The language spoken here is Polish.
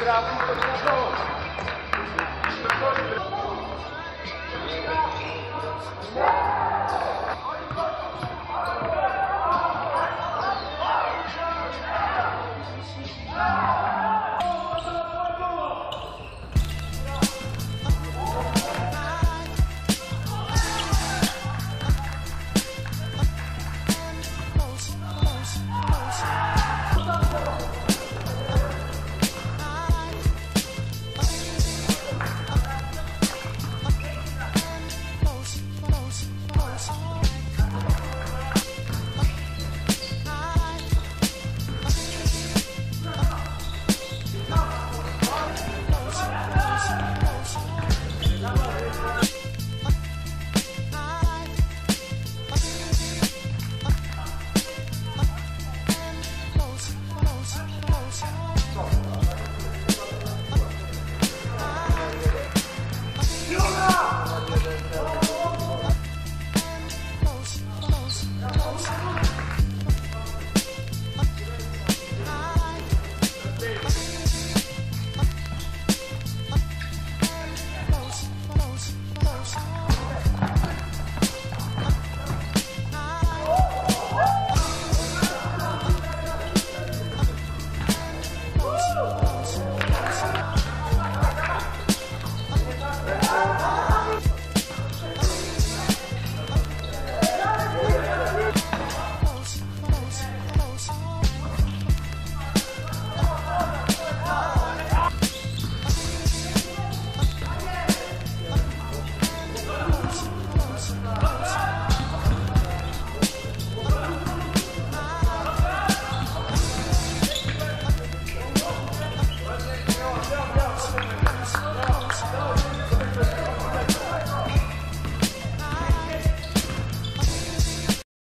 Brawo, to